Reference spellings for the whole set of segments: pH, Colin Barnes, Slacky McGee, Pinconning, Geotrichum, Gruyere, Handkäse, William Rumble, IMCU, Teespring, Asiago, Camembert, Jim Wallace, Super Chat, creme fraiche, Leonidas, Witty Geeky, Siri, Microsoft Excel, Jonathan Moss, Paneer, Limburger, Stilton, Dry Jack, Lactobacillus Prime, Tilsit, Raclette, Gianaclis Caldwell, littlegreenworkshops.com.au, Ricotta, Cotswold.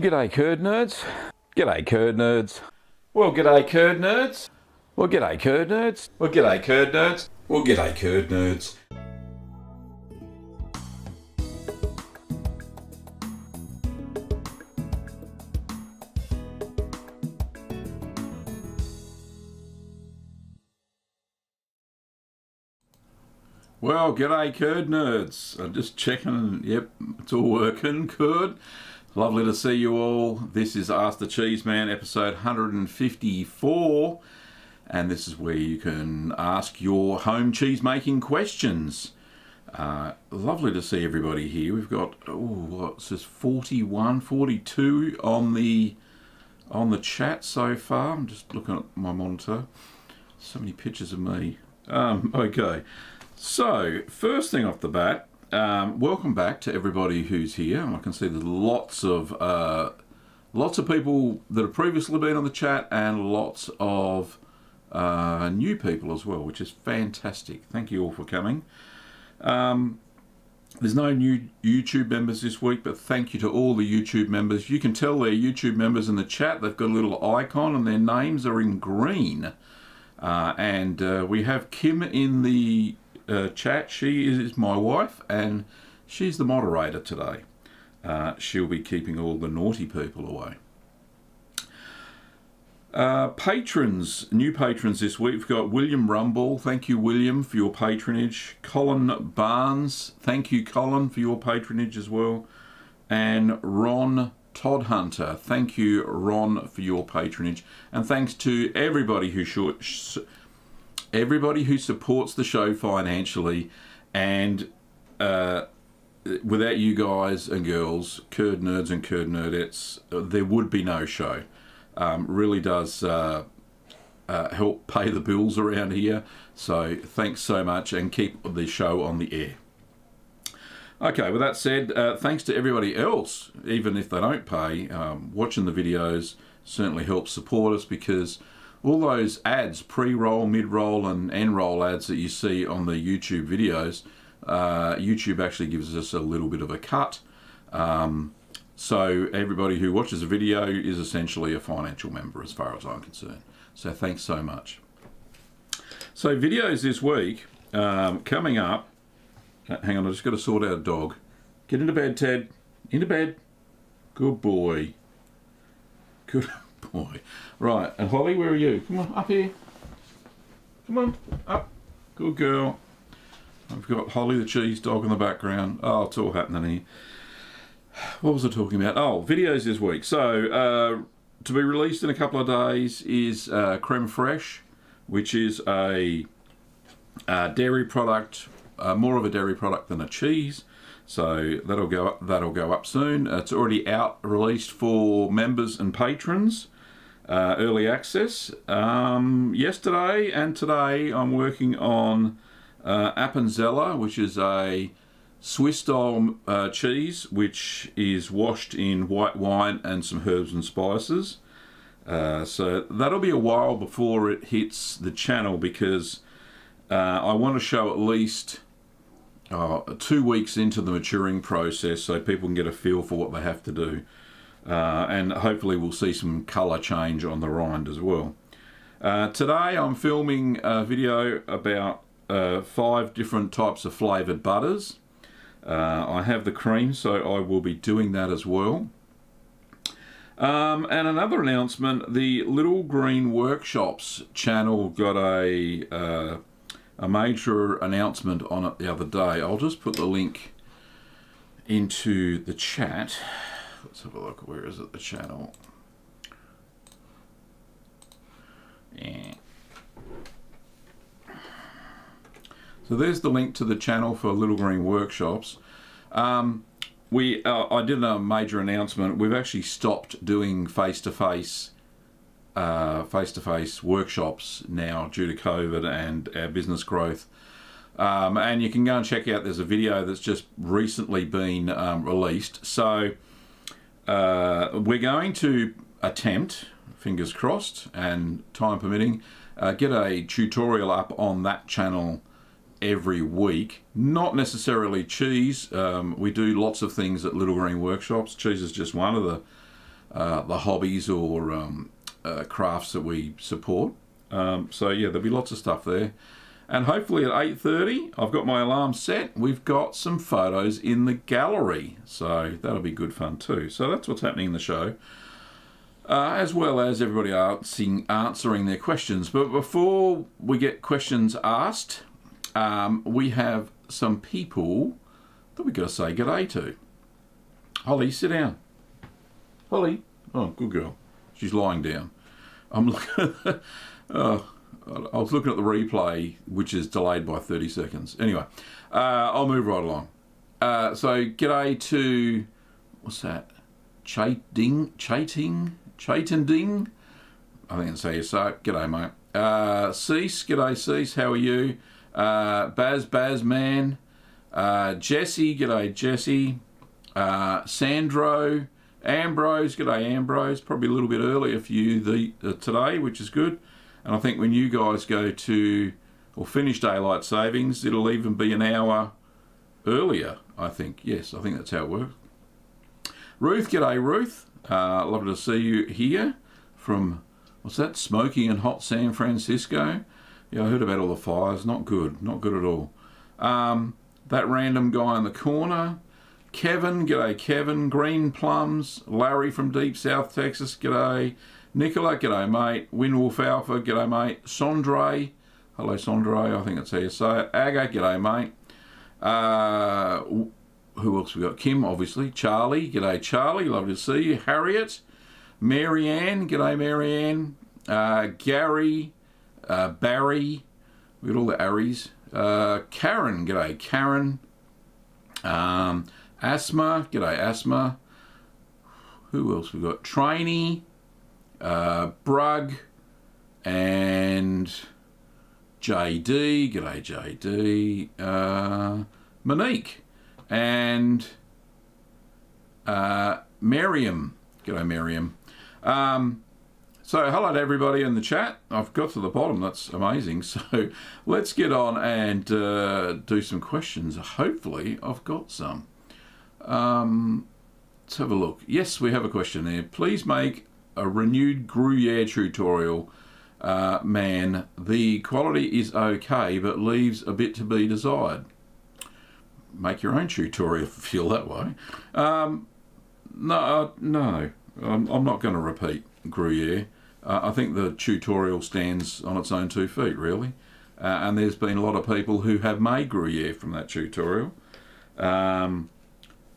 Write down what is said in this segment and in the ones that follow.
Well, g'day curd nerds. Well, g'day curd nerds. I'm just checking, yep, it's all working, curd. Lovely to see you all. This is Ask the Cheese Man, episode 154. And this is where you can ask your home cheese making questions. Lovely to see everybody here. We've got, oh, what's this, 41, 42 on the chat so far. I'm just looking at my monitor. So many pictures of me. Okay. So, first thing off the bat, welcome back to everybody who's here. I can see there's lots of people that have previously been on the chat and lots of new people as well, which is fantastic. Thank you all for coming. There's no new YouTube members this week, but thank you to all the YouTube members. You can tell they're YouTube members in the chat. They've got a little icon and their names are in green. We have Kim in the chat. She is my wife and she's the moderator today. She'll be keeping all the naughty people away. Patrons, new patrons this week. We've got William Rumble. Thank you, William, for your patronage. Colin Barnes. Thank you, Colin, for your patronage as well. And Ron Toddhunter. Thank you, Ron, for your patronage. And thanks to everybody who supports the show financially, and without you guys and girls, curd nerds and curd nerdettes, there would be no show. Really does help pay the bills around here, so thanks so much and keep the show on the air. Okay, with that said, thanks to everybody else, even if they don't pay. Watching the videos certainly helps support us, because all those ads, pre-roll, mid-roll and end-roll ads that you see on the YouTube videos, YouTube actually gives us a little bit of a cut. So everybody who watches a video is essentially a financial member as far as I'm concerned. So thanks so much. So videos this week, coming up. Hang on, I've just got to sort out a dog. Get into bed, Ted. Into bed. Good boy. Good boy. Right, and Holly, where are you? Come on, up here. Come on, up. Good girl. I've got Holly the cheese dog in the background. Oh, it's all happening here. What was I talking about? Oh, videos this week. So, to be released in a couple of days is creme fraiche, which is a dairy product, more of a dairy product than a cheese. So that'll go up soon. It's already out, released for members and patrons, early access. Yesterday and today I'm working on Appenzeller, which is a Swiss style cheese, which is washed in white wine and some herbs and spices. So that'll be a while before it hits the channel, because I want to show at least 2 weeks into the maturing process, so people can get a feel for what they have to do, and hopefully we'll see some colour change on the rind as well. Today I'm filming a video about 5 different types of flavoured butters. I have the cream, so I will be doing that as well. And another announcement, the Little Green Workshops channel got a major announcement on it the other day. I'll just put the link into the chat. Let's have a look. Where is it, the channel? Yeah. So there's the link to the channel for Little Green Workshops. I did a major announcement. We've actually stopped doing face-to-face workshops now due to COVID and our business growth, and you can go and check out, there's a video that's just recently been released. So we're going to attempt, fingers crossed and time permitting, get a tutorial up on that channel every week. Not necessarily cheese. We do lots of things at Little Green Workshops. Cheese is just one of the the hobbies or crafts that we support. So yeah, there'll be lots of stuff there. And hopefully at 8:30, I've got my alarm set. We've got some photos in the gallery. So that'll be good fun too. So that's what's happening in the show. As well as everybody answering their questions. But before we get questions asked, we have some people that we've got to say good day to. Holly, sit down. Holly. Oh, good girl. She's lying down. I'm looking at... Oh. I was looking at the replay, which is delayed by 30 seconds. Anyway, I'll move right along. So, g'day to... What's that? Chaitending? I think that's how you say it. G'day, mate. Cease. G'day, Cease. How are you? Bazman. Jesse. G'day, Jesse. Sandro. Ambrose. G'day, Ambrose. Probably a little bit earlier for you today, which is good. And I think when you guys go to, or finish daylight savings, it'll even be an hour earlier, I think. Yes, I think that's how it works. Ruth, g'day Ruth. Lovely to see you here from, what's that, smoky and hot San Francisco. Yeah, I heard about all the fires. Not good, not good at all. That random guy in the corner. Kevin, g'day Kevin. Green Plums. Larry from deep South Texas, g'day. Nicola, g'day mate. Winwolf Alpha, g'day mate. Sondre, hello Sondre, I think that's how you say it. Aga, g'day mate. Who else we got? Kim, obviously. Charlie, g'day Charlie, lovely to see you. Harriet, Marianne, g'day Marianne. Gary, Barry, we got all the Arries. Karen, g'day Karen. Asma, g'day Asma. Who else we got? Trainee. Brug and JD, g'day JD, Monique and Miriam, g'day Miriam. So hello to everybody in the chat. I've got to the bottom, that's amazing. So let's get on and do some questions. Hopefully I've got some. Let's have a look. Yes, we have a question here. Please make a renewed Gruyere tutorial, man. The quality is okay, but leaves a bit to be desired. Make your own tutorial if you feel that way. No, I'm not going to repeat Gruyere. I think the tutorial stands on its own 2 feet, really. And there's been a lot of people who have made Gruyere from that tutorial. I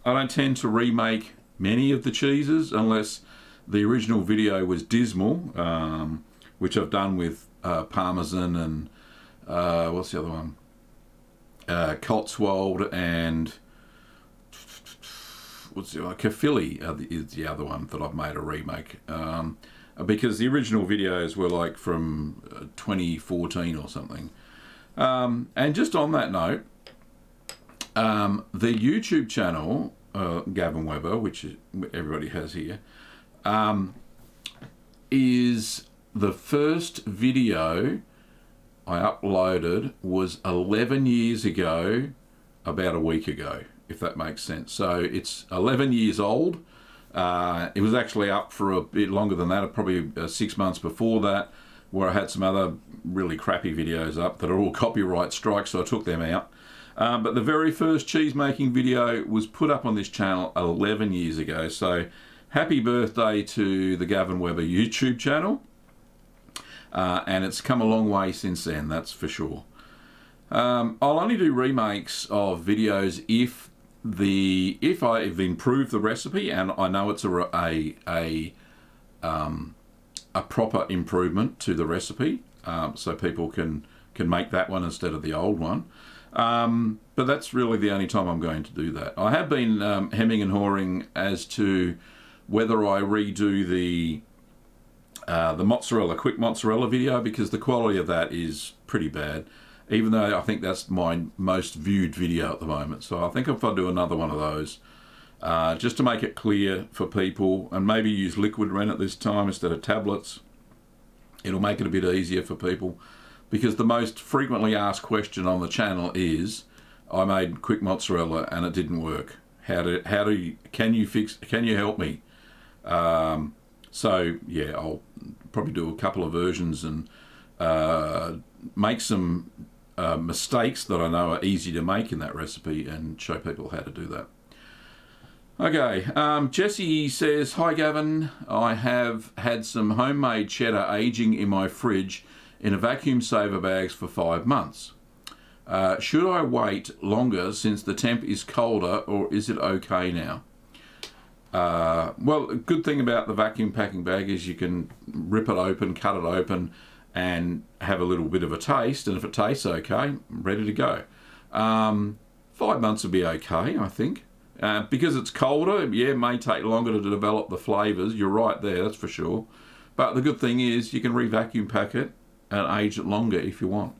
don't tend to remake many of the cheeses unless the original video was dismal, which I've done with Parmesan and what's the other one? Cotswold and what's the other? Caerphilly is the other one that I've made a remake, because the original videos were like from 2014 or something. And just on that note, the YouTube channel, Gavin Webber, which everybody has here, is the first video I uploaded was 11 years ago, about a week ago, if that makes sense. So it's 11 years old. It was actually up for a bit longer than that, probably 6 months before that, where I had some other really crappy videos up that are all copyright strikes, so I took them out. But the very first cheese making video was put up on this channel 11 years ago. So happy birthday to the Gavin Webber YouTube channel. And it's come a long way since then, that's for sure. I'll only do remakes of videos if I've improved the recipe and I know it's a proper improvement to the recipe, so people can make that one instead of the old one. But that's really the only time I'm going to do that. I have been hemming and hawing as to whether I redo the mozzarella, quick mozzarella video, because the quality of that is pretty bad, even though I think that's my most viewed video at the moment. So I think if I do another one of those, just to make it clear for people, and maybe use liquid rennet at this time instead of tablets, it'll make it a bit easier for people, because the most frequently asked question on the channel is, I made quick mozzarella and it didn't work. Can you help me? So yeah, I'll probably do a couple of versions and make some mistakes that I know are easy to make in that recipe and show people how to do that. Okay, Jesse says, hi Gavin, I have had some homemade cheddar aging in my fridge in a vacuum saver bags for 5 months. Should I wait longer since the temp is colder, or is it okay now? Well, a good thing about the vacuum packing bag is you can rip it open, cut it open, and have a little bit of a taste, and if it tastes okay, ready to go. 5 months would be okay, I think. Because it's colder, yeah, it may take longer to develop the flavours. You're right there, that's for sure. But the good thing is you can re-vacuum pack it and age it longer if you want.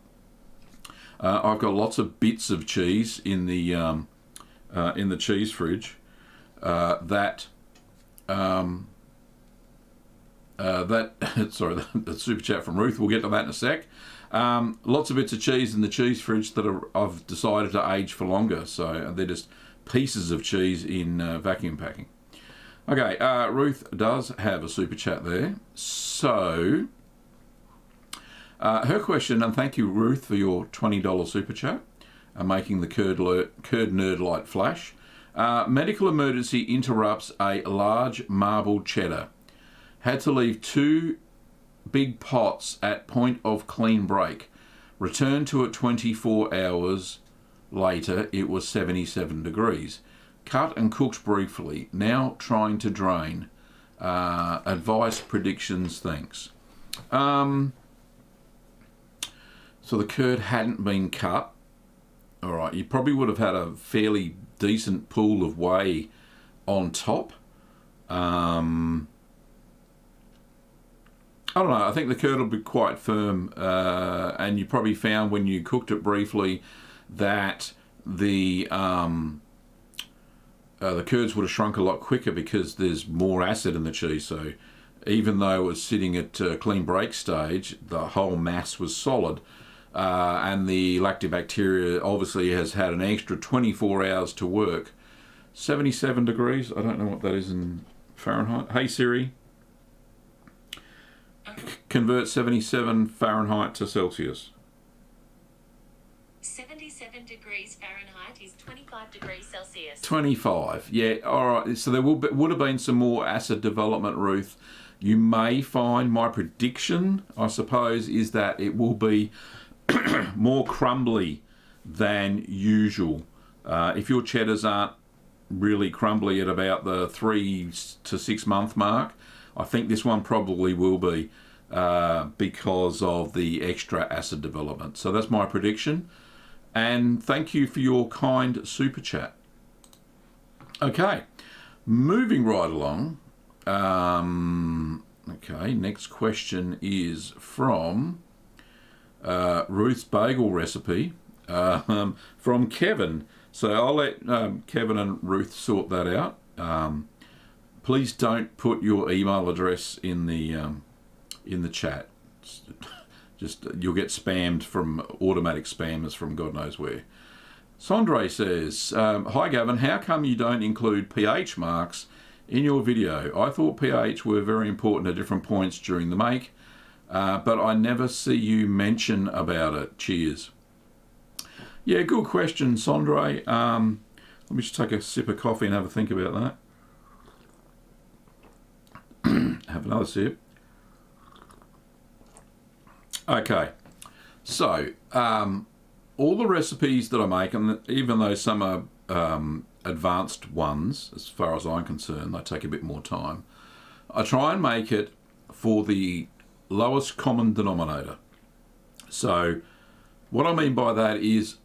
I've got lots of bits of cheese in the cheese fridge sorry, the super chat from Ruth. We'll get to that in a sec. Lots of bits of cheese in the cheese fridge that are, I've decided to age for longer. So they're just pieces of cheese in vacuum packing. Okay, Ruth does have a super chat there. So her question, and thank you Ruth for your $20 super chat and making the curd nerd light flash. Medical emergency interrupts a large marble cheddar. Had to leave 2 big pots at point of clean break. Returned to it 24 hours later, it was 77 degrees. Cut and cooked briefly. Now trying to drain. Advice, predictions, thanks. So the curd hadn't been cut. All right, you probably would have had a fairly decent pool of whey on top. I don't know, I think the curd will be quite firm, and you probably found when you cooked it briefly that the curds would have shrunk a lot quicker because there's more acid in the cheese. So even though it was sitting at clean break stage, the whole mass was solid, and the lactobacteria obviously has had an extra 24 hours to work. 77 degrees, I don't know what that is in Fahrenheit. Hey Siri, convert 77 Fahrenheit to Celsius. 77 degrees Fahrenheit is 25 degrees Celsius. 25, yeah, all right. So there will be, would have been some more acid development, Ruth. You may find, my prediction, I suppose, is that it will be more crumbly than usual. If your cheddars aren't really crumbly at about the 3 to 6 month mark, I think this one probably will be because of the extra acid development. So that's my prediction. And thank you for your kind super chat. Okay, moving right along. Okay, next question is from Ruth's Bagel Recipe from Kevin. So I'll let Kevin and Ruth sort that out. Please don't put your email address in the chat. Just you'll get spammed from automatic spammers from God knows where. Sondre says, hi Gavin, how come you don't include pH marks in your video? I thought pH were very important at different points during the make, but I never see you mention about it. Cheers. Yeah, good question, Sondre. Let me just take a sip of coffee and have a think about that. Have another sip. Okay, so all the recipes that I make, and even though some are advanced ones, as far as I'm concerned, they take a bit more time, I try and make it for the lowest common denominator. So what I mean by that is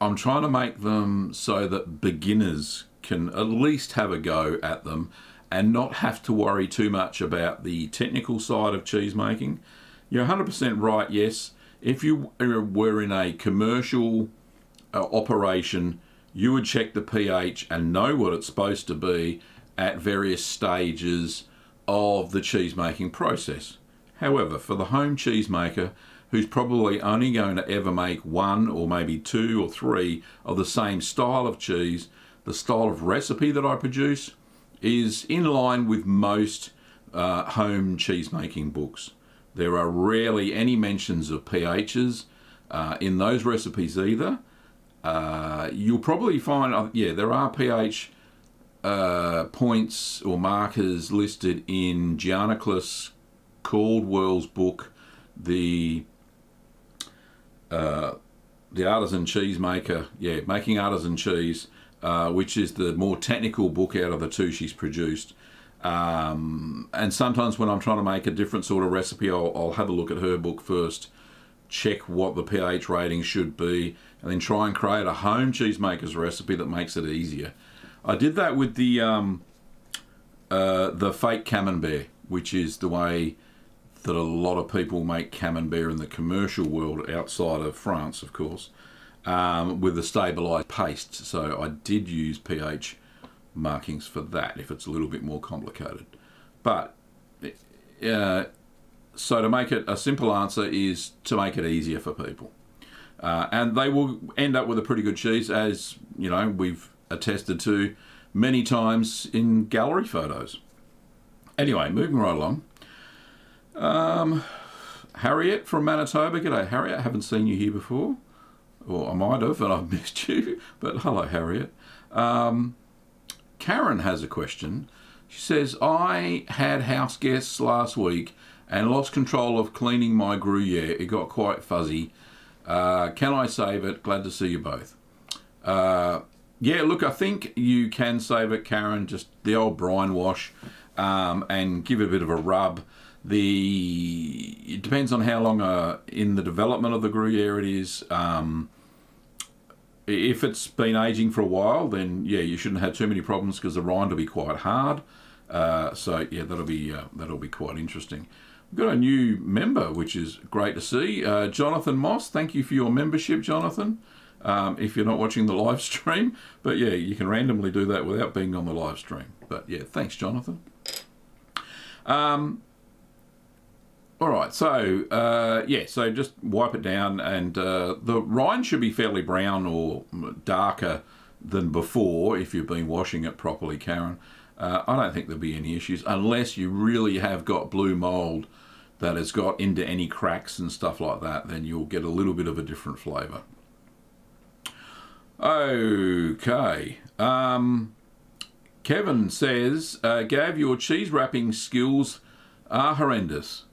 I'm trying to make them so that beginners can at least have a go at them and not have to worry too much about the technical side of cheese making. You're 100% right, yes. If you were in a commercial operation, you would check the pH and know what it's supposed to be at various stages of the cheese making process. However, for the home cheesemaker, who's probably only going to ever make 1 or maybe 2 or 3 of the same style of cheese, the style of recipe that I produce is in line with most home cheese making books. There are rarely any mentions of pHs in those recipes either. You'll probably find, yeah, there are pH points or markers listed in Gianaclis Caldwell's book, the Artisan Cheesemaker, yeah, Making Artisan Cheese, which is the more technical book out of the two she's produced. And sometimes when I'm trying to make a different sort of recipe, I'll have a look at her book first, check what the pH rating should be, and then try and create a home cheesemaker's recipe that makes it easier. I did that with the fake Camembert, which is the way that a lot of people make Camembert in the commercial world outside of France, of course, with a stabilised paste. So I did use pH markings for that if it's a little bit more complicated. But so to make it a simple answer is to make it easier for people. And they will end up with a pretty good cheese, as you know, we've attested to many times in gallery photos. Anyway, moving right along. Harriet from Manitoba. G'day Harriet, I haven't seen you here before. Or I might have, and I've missed you. But hello Harriet. Karen has a question. She says, I had house guests last week and lost control of cleaning my Gruyere. It got quite fuzzy. Can I save it? Glad to see you both. Yeah, look, I think you can save it, Karen. Just the old brine wash and give it a bit of a rub. It depends on how long in the development of the Gruyere it is. If it's been aging for a while, then yeah, you shouldn't have too many problems because the rind will be quite hard. So yeah, that'll be quite interesting. We've got a new member, which is great to see. Jonathan Moss, thank you for your membership, Jonathan. If you're not watching the live stream, but yeah, you can randomly do that without being on the live stream. But yeah, thanks, Jonathan. All right, so yeah, so just wipe it down, and the rind should be fairly brown or darker than before if you've been washing it properly, Karen. I don't think there'll be any issues unless you really have got blue mold that has got into any cracks and stuff like that, then you'll get a little bit of a different flavour. Okay, Kevin says, Gav, your cheese wrapping skills are horrendous.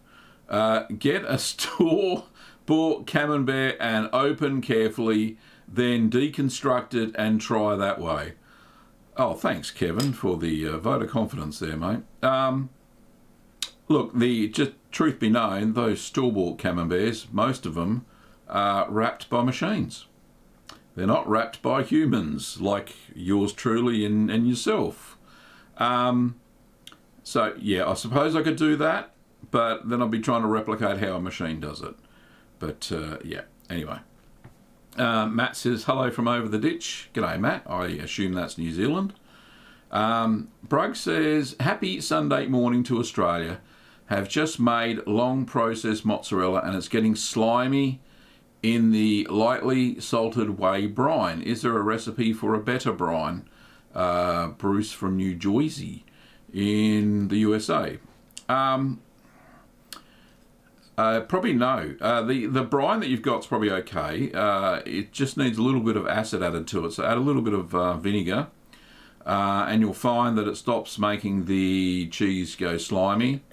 Get a store-bought Camembert and open carefully, then deconstruct it and try that way. Oh, thanks, Kevin, for the vote of confidence there, mate. Look, just truth be known, those store-bought Camemberts, most of them are wrapped by machines. They're not wrapped by humans like yours truly and yourself. So, yeah, I suppose I could do that. But then I'll be trying to replicate how a machine does it. But yeah, anyway. Matt says, hello from over the ditch. G'day, Matt. I assume that's New Zealand. Brug says, happy Sunday morning to Australia. Have just made long processed mozzarella and it's getting slimy in the lightly salted whey brine. Is there a recipe for a better brine? Bruce from New Jersey in the USA. Probably no. The brine that you've got is probably okay. It just needs a little bit of acid added to it. So add a little bit of vinegar and you'll find that it stops making the cheese go slimy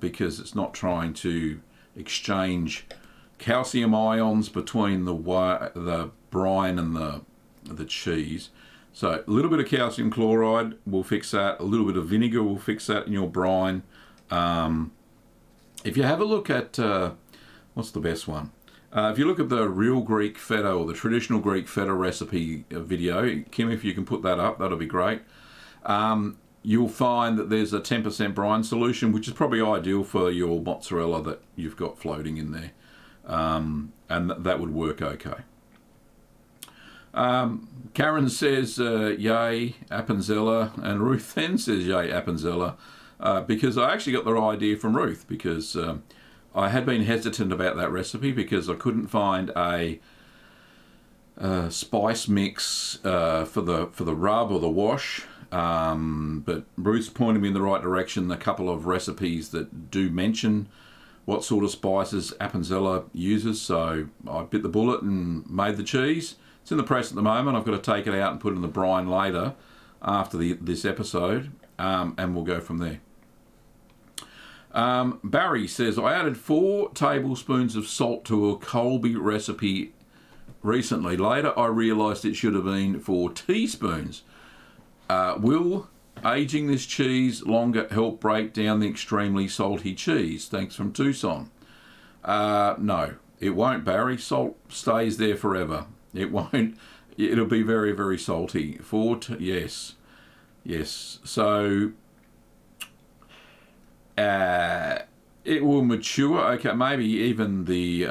because it's not trying to exchange calcium ions between the brine and the cheese. So a little bit of calcium chloride will fix that. A little bit of vinegar will fix that in your brine. If you have a look at, what's the best one? If you look at the real Greek feta or the traditional Greek feta recipe video, Kim, if you can put that up, that'll be great. You'll find that there's a 10% brine solution, which is probably ideal for your mozzarella that you've got floating in there. And that would work okay. Karen says, yay, Appenzeller. And Ruth then says, yay, Appenzeller. Because I actually got the idea from Ruth because I had been hesitant about that recipe because I couldn't find a spice mix for the rub or the wash But Ruth's pointed me in the right direction. A couple of recipes that do mention what sort of spices Appenzeller uses, so I bit the bullet and made the cheese. It's in the press at the moment. I've got to take it out and put it in the brine later after this episode, and we'll go from there. Barry says, I added 4 tablespoons of salt to a Colby recipe recently. Later I realised it should have been 4 teaspoons. Will aging this cheese longer help break down the extremely salty cheese? Thanks from Tucson. No, it won't, Barry. Salt stays there forever. It won't. It'll be very, very salty. Yes. So it will mature. Okay, maybe even the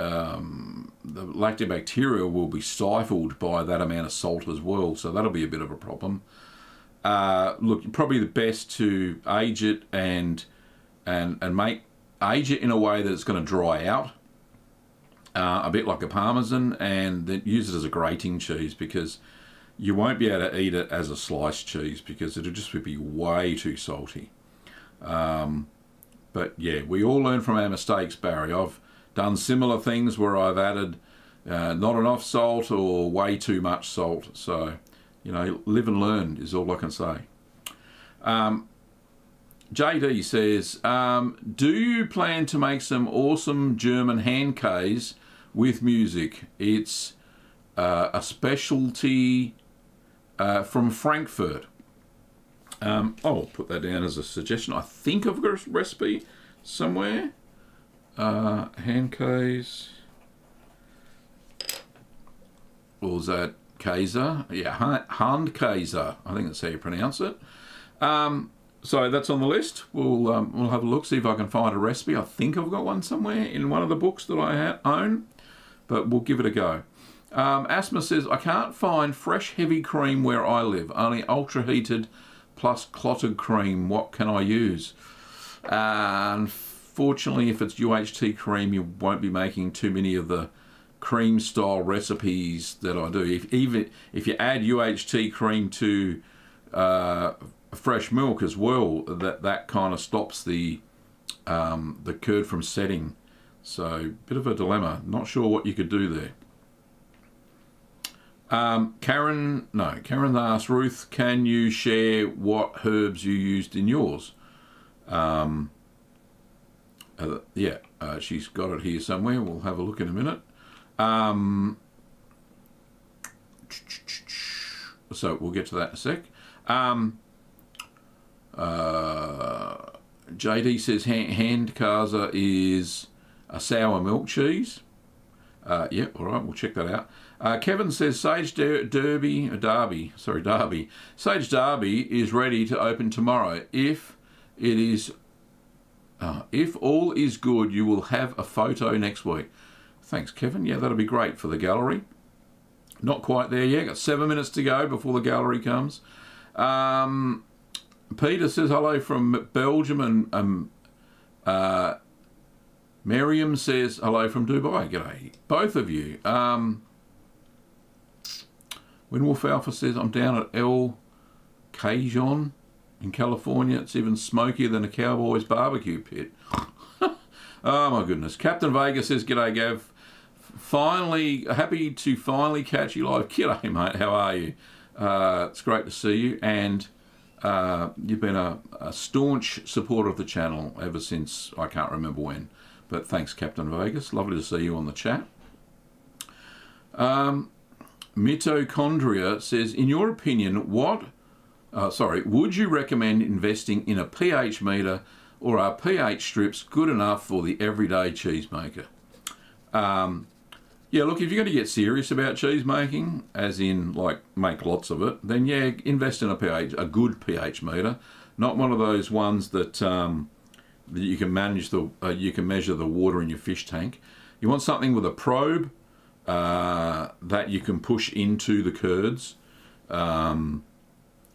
lactobacteria will be stifled by that amount of salt as well. So that'll be a bit of a problem. Look, probably the best to age it and age it in a way that it's going to dry out, a bit like a Parmesan, and then use it as a grating cheese, because you won't be able to eat it as a sliced cheese because it'll just be way too salty. But yeah, we all learn from our mistakes, Barry. I've done similar things where I've added not enough salt or way too much salt, so... You know, live and learn is all I can say. JD says, do you plan to make some awesome German handkäse with music? It's a specialty from Frankfurt. I'll put that down as a suggestion. I think I've got a recipe somewhere. Handkäse. What was that? Käse, yeah, Handkäse, I think that's how you pronounce it. So that's on the list. We'll have a look, see if I can find a recipe. I think I've got one somewhere in one of the books that I own, but we'll give it a go. Asma says, I can't find fresh heavy cream where I live, only ultra heated plus clotted cream. What can I use? Unfortunately, if it's UHT cream, you won't be making too many of the cream style recipes that I do. Even if you add UHT cream to fresh milk as well, that kind of stops the curd from setting. So bit of a dilemma. Not sure what you could do there. Karen asked Ruth, can you share what herbs you used in yours? She's got it here somewhere. We'll have a look in a minute. So we'll get to that in a sec. JD says Handkäse is a sour milk cheese. Yep, all right, we'll check that out. Kevin says Sage Derby is ready to open tomorrow. If all is good, you will have a photo next week. Thanks, Kevin. Yeah, that'll be great for the gallery. Not quite there yet. Got 7 minutes to go before the gallery comes. Peter says hello from Belgium, and Miriam says hello from Dubai. G'day, both of you. Winwolf Alpha says, I'm down at El Cajon in California. It's even smokier than a cowboy's barbecue pit. Oh, my goodness. Captain Vega says, g'day, Gav. Happy to finally catch you live. G'day, mate. How are you? It's great to see you. And you've been a staunch supporter of the channel ever since, I can't remember when. But thanks, Captain Vegas. Lovely to see you on the chat. Mitochondria says, in your opinion, would you recommend investing in a pH meter, or are pH strips good enough for the everyday cheesemaker? Yeah, look, if you're going to get serious about cheese making, as in, like, make lots of it, then yeah, invest in a good pH meter, not one of those ones that you can you can measure the water in your fish tank. You want something with a probe that you can push into the curds. So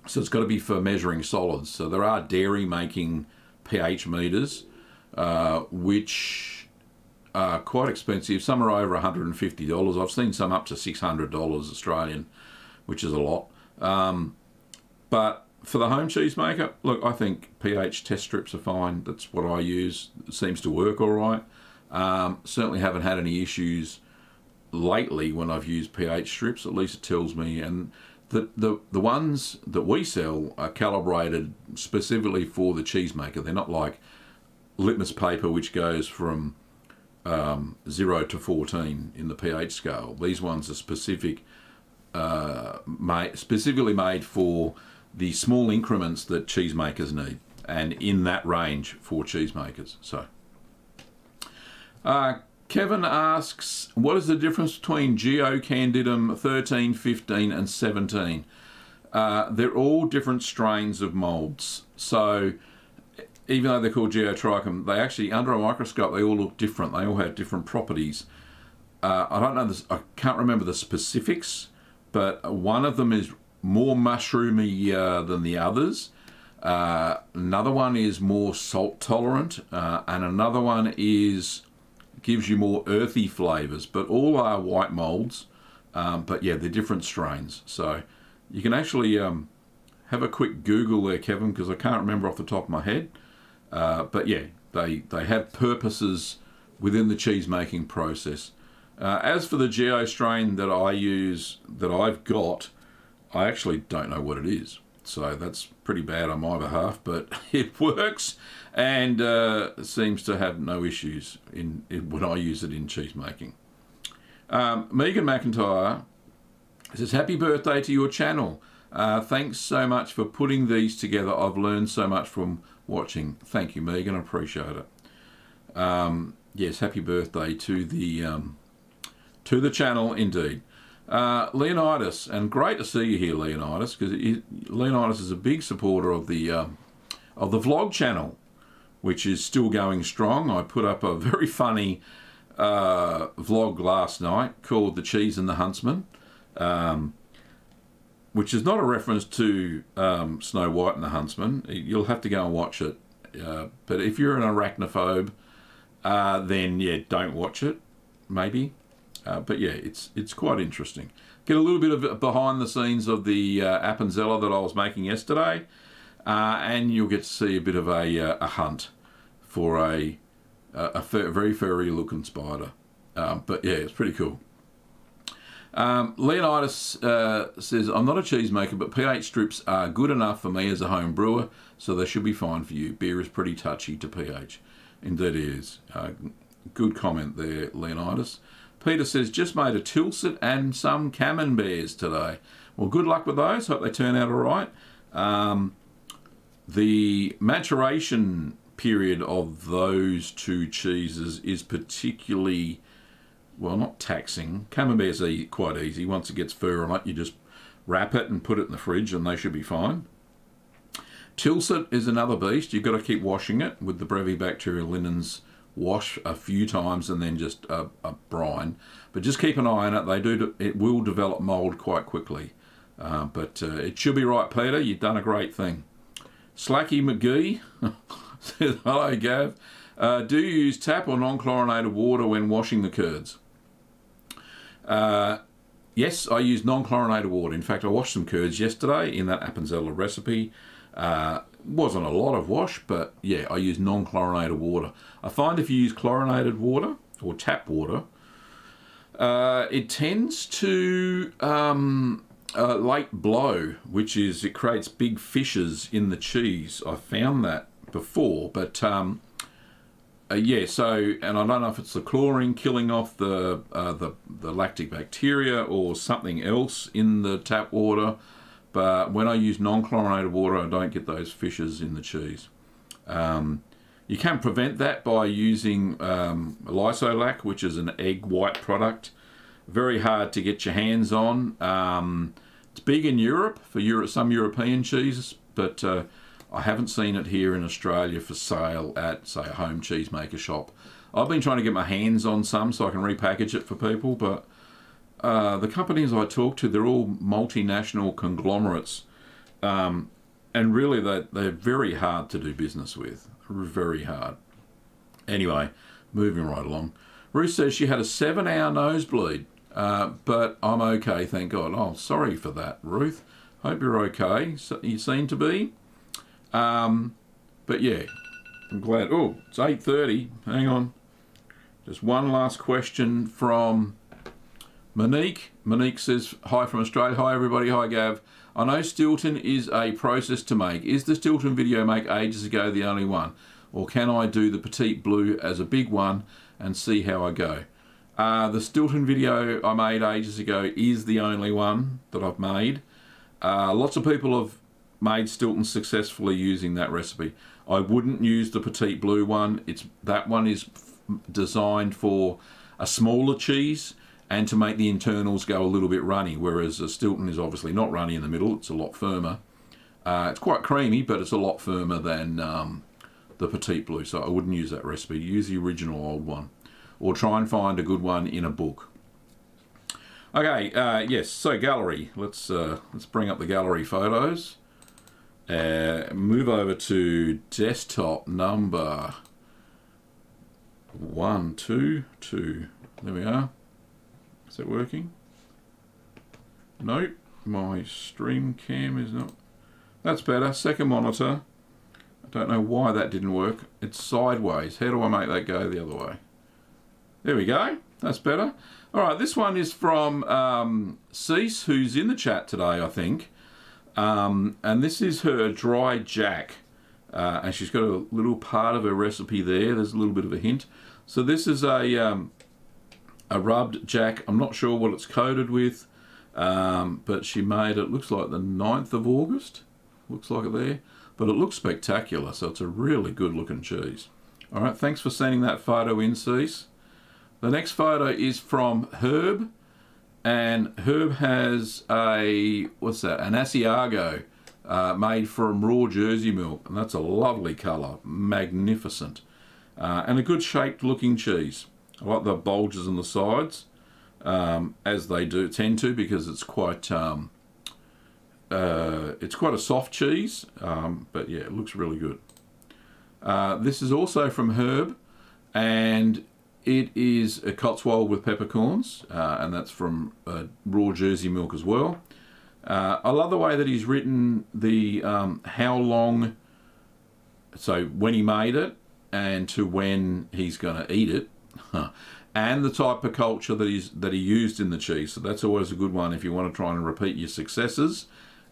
it's got to be for measuring solids. So there are dairy making pH meters, which are quite expensive. Some are over $150. I've seen some up to $600 Australian, which is a lot. But For the home cheese maker, look, I think pH test strips are fine. That's what I use. It seems to work all right. Certainly haven't had any issues lately when I've used pH strips, at least it tells me. And the ones that we sell are calibrated specifically for the cheesemaker. They're not like litmus paper, which goes from 0 to 14 in the pH scale. These ones are specific, specifically made for the small increments that cheesemakers need, and in that range for cheesemakers. So Kevin asks, what is the difference between Geocandidum 13, 15 and 17? They're all different strains of moulds. So even though they're called Geotrichum, they actually, under a microscope, they all look different. They all have different properties. I don't know this, I can't remember the specifics, but one of them is more mushroomy than the others. Another one is more salt tolerant, and another one is gives you more earthy flavors, but all are white molds. But yeah, they're different strains. So you can actually have a quick Google there, Kevin, because I can't remember off the top of my head. But yeah, they have purposes within the cheese making process. As for the Geo strain that I use, that I've got, I actually don't know what it is. So that's pretty bad on my behalf, but it works, and seems to have no issues in when I use it in cheese making. Megan McIntyre says, happy birthday to your channel. Thanks so much for putting these together. I've learned so much from watching. Thank you, Megan. I appreciate it. Yes, happy birthday to the channel indeed. Leonidas, and great to see you here, Leonidas, because Leonidas is a big supporter of the vlog channel, which is still going strong. I put up a very funny vlog last night called The Cheese and the Huntsman, which is not a reference to Snow White and the Huntsman. You'll have to go and watch it, but if you're an arachnophobe, then yeah, don't watch it, maybe. But yeah, it's quite interesting. Get a little bit of behind the scenes of the Appenzeller that I was making yesterday, and you'll get to see a bit of a hunt for a very furry looking spider. But yeah, it's pretty cool. Leonidas says, I'm not a cheesemaker, but pH strips are good enough for me as a home brewer, so they should be fine for you. Beer is pretty touchy to pH. Indeed it is. Good comment there, Leonidas. Peter says, just made a Tilsit and some Camemberts today. Well, good luck with those. Hope they turn out all right. The maturation period of those two cheeses is particularly, well, not taxing. Camembert's quite easy. Once it gets fur on it, you just wrap it and put it in the fridge and they should be fine. Tilsit is another beast. You've got to keep washing it with the Brevibacterium Linens. Wash a few times and then just a brine, but just keep an eye on it. They do, it will develop mold quite quickly, but it should be right, Peter. You've done a great thing. Slacky McGee says, hello Gav, do you use tap or non-chlorinated water when washing the curds? Yes, I use non-chlorinated water. In fact, I washed some curds yesterday in that Appenzeller recipe. Wasn't a lot of wash, but yeah, I use non-chlorinated water. I find if you use chlorinated water or tap water, it tends to late blow, which is it creates big fissures in the cheese. I found that before, but yeah. So, and I don't know if it's the chlorine killing off the lactic bacteria or something else in the tap water. But when I use non-chlorinated water, I don't get those fissures in the cheese. You can prevent that by using Lysolac, which is an egg white product. Very hard to get your hands on. It's big in Europe, for some European cheeses, but I haven't seen it here in Australia for sale at, say, a home cheesemaker shop. I've been trying to get my hands on some so I can repackage it for people, but the companies I talk to, they're all multinational conglomerates, and really they're very hard to do business with, very hard. Anyway, moving right along. Ruth says she had a 7-hour nosebleed, but I'm okay, thank God. Oh, sorry for that, Ruth. Hope you're okay. So you seem to be. But yeah, I'm glad. Oh, it's 8:30. Hang on. Just one last question from Monique. Monique says, hi from Australia. Hi everybody. Hi Gav. I know Stilton is a process to make. Is the Stilton video make ages ago the only one? Or can I do the Petite Blue as a big one and see how I go? The Stilton video I made ages ago is the only one that I've made. Lots of people have made Stilton successfully using that recipe. I wouldn't use the Petite Blue one. That one is designed for a smaller cheese and to make the internals go a little bit runny, whereas a Stilton is obviously not runny in the middle. It's a lot firmer. It's quite creamy, but it's a lot firmer than the Petite Blue, so I wouldn't use that recipe. Use the original old one, or try and find a good one in a book. Okay, yes, so gallery. Let's bring up the gallery photos. Move over to desktop number 122. There we are. Is that working? Nope, my stream cam is not. That's better. Second monitor. I don't know why that didn't work. It's sideways. How do I make that go the other way? There we go. That's better. All right, this one is from Cease, who's in the chat today, I think. And this is her Dry Jack. And she's got a little part of her recipe there. There's a little bit of a hint. So this is a rubbed jack. I'm not sure what it's coated with, but she made it, looks like the 9th of August. Looks like it there. But it looks spectacular, so it's a really good looking cheese. All right, thanks for sending that photo in, Cease. The next photo is from Herb, and Herb has a, what's that, an Asiago made from raw Jersey milk, and that's a lovely colour, magnificent, and a good shaped looking cheese. I like the bulges on the sides, as they do tend to, because it's quite a soft cheese, but yeah, it looks really good. This is also from Herb, and it is a Cotswold with peppercorns, and that's from raw Jersey milk as well. I love the way that he's written the how long, so when he made it and to when he's going to eat it, and the type of culture that he used in the cheese. So that's always a good one if you want to try and repeat your successes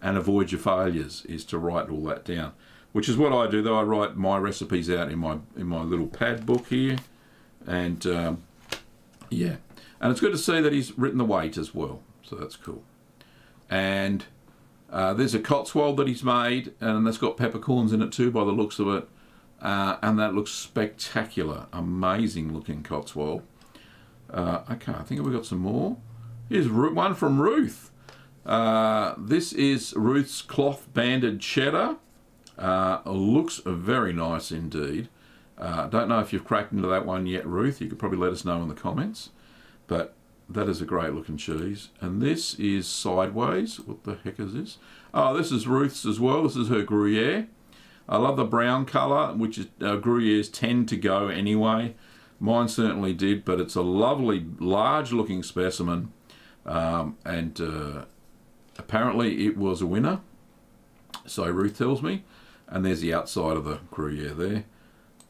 and avoid your failures, is to write all that down, which is what I do. Though I write my recipes out in my little pad book here. And yeah, and it's good to see that he's written the weight as well, so that's cool. And there's a Cotswold that he's made, and that's got peppercorns in it too by the looks of it, and that looks spectacular, amazing looking Cotswold. Okay, I think we've got some more. Here's one from Ruth. This is Ruth's cloth banded cheddar. Looks very nice indeed. Don't know if you've cracked into that one yet, Ruth. You could probably let us know in the comments. But that is a great looking cheese. And this is sideways. What the heck is this? Oh, this is Ruth's as well. This is her Gruyere. I love the brown colour, which is Gruyeres tend to go anyway. Mine certainly did, but it's a lovely, large looking specimen. Apparently it was a winner. So Ruth tells me. And there's the outside of the Gruyere there.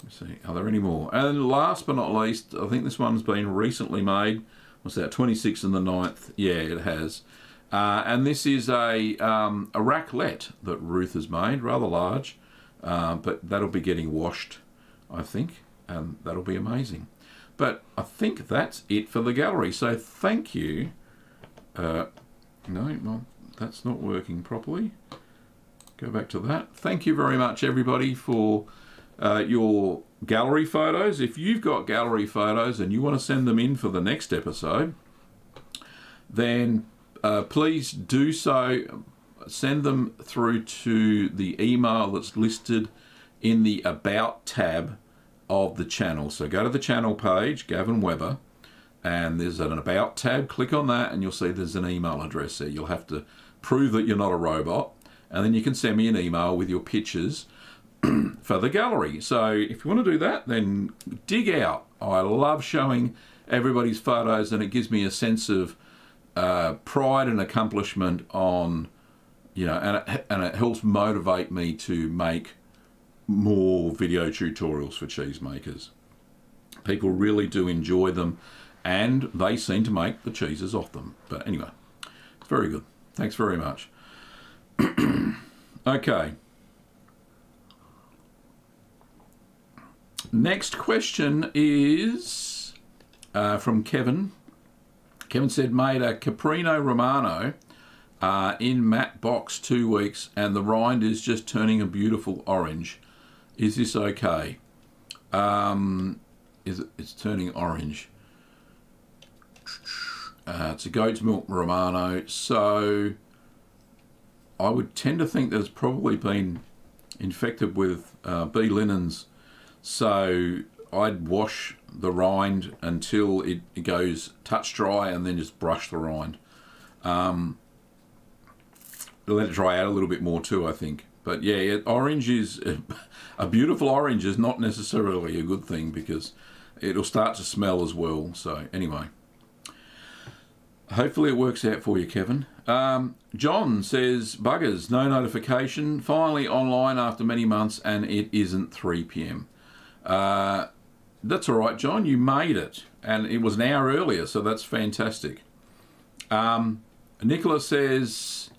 Let's see, are there any more? And last but not least, I think this one's been recently made. What's that, 26th and the 9th? Yeah, it has. And this is a raclette that Ruth has made, rather large, but that'll be getting washed, I think, and that'll be amazing. But I think that's it for the gallery, so thank you. No, that's not working properly. Go back to that. Thank you very much, everybody, for your gallery photos. If you've got gallery photos and you want to send them in for the next episode, then please do so. Send them through to the email that's listed in the About tab of the channel. So go to the channel page, Gavin Webber, and there's an About tab. Click on that and you'll see there's an email address there. You'll have to prove that you're not a robot, and then you can send me an email with your pictures for the gallery. So if you want to do that, then dig out. I love showing everybody's photos, and it gives me a sense of pride and accomplishment on you know, and it helps motivate me to make more video tutorials for cheese makers. People really do enjoy them, and they seem to make the cheeses off them. But anyway, it's very good. Thanks very much. Okay. Next question is from Kevin. Kevin said, made a Caprino Romano in matte box 2 weeks, and the rind is just turning a beautiful orange. Is this okay? It's turning orange. It's a goat's milk Romano, so I would tend to think that it's probably been infected with bee linens. So I'd wash the rind until it goes touch dry, and then just brush the rind. Let it dry out a little bit more too, I think. But yeah, orange is a beautiful orange is not necessarily a good thing, because it'll start to smell as well. So anyway, hopefully it works out for you, Kevin. John says, buggers, no notification, finally online after many months, and it isn't 3 p.m. That's all right, John, you made it, and it was an hour earlier, so that's fantastic. Nicola says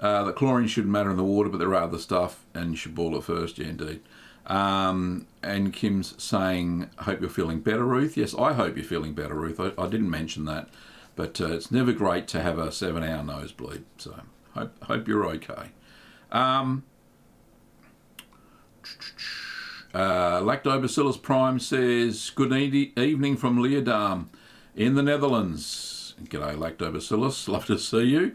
the chlorine shouldn't matter in the water, but there are other stuff, and you should boil it first. Yeah, indeed. And Kim's saying, hope you're feeling better, Ruth. Yes, I hope you're feeling better, Ruth. I didn't mention that, but it's never great to have a 7-hour nosebleed, so hope you're okay. Lactobacillus Prime says, good evening from Leerdam in the Netherlands. G'day, Lactobacillus, love to see you.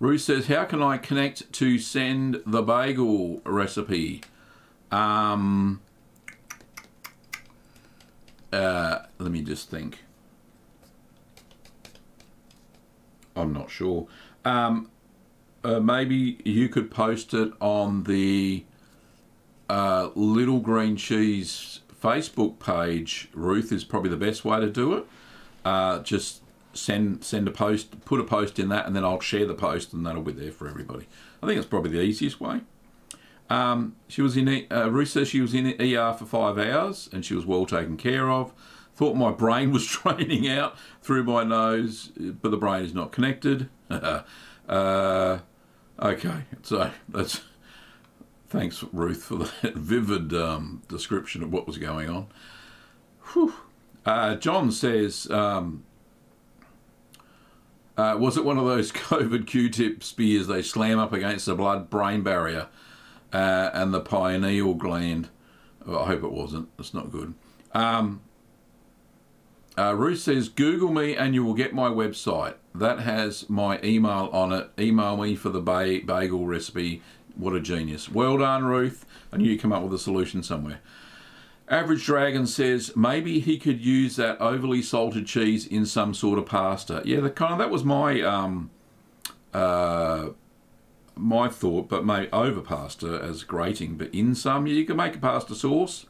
Ruth says, how can I connect to send the bagel recipe? Let me just think. I'm not sure. Maybe you could post it on the Little Green Cheese Facebook page, Ruth, is probably the best way to do it. Just send a post, put a post in that, and then I'll share the post, and that'll be there for everybody. I think it's probably the easiest way. She was in Ruth says she was in ER for 5 hours, and she was well taken care of. Thought my brain was draining out through my nose, but the brain is not connected. Okay, so that's, thanks Ruth for that vivid description of what was going on. Whew. John says, was it one of those COVID Q-tip spears they slam up against the blood-brain barrier and the pineal gland? Well, I hope it wasn't. It's not good. Ruth says, Google me and you will get my website. That has my email on it. Email me for the bagel recipe. What a genius. Well done, Ruth. I knew you come up with a solution somewhere. Average Dragon says, maybe he could use that overly salted cheese in some sort of pasta. Yeah, that was my my thought, but maybe over pasta as grating. But in some, you can make a pasta sauce.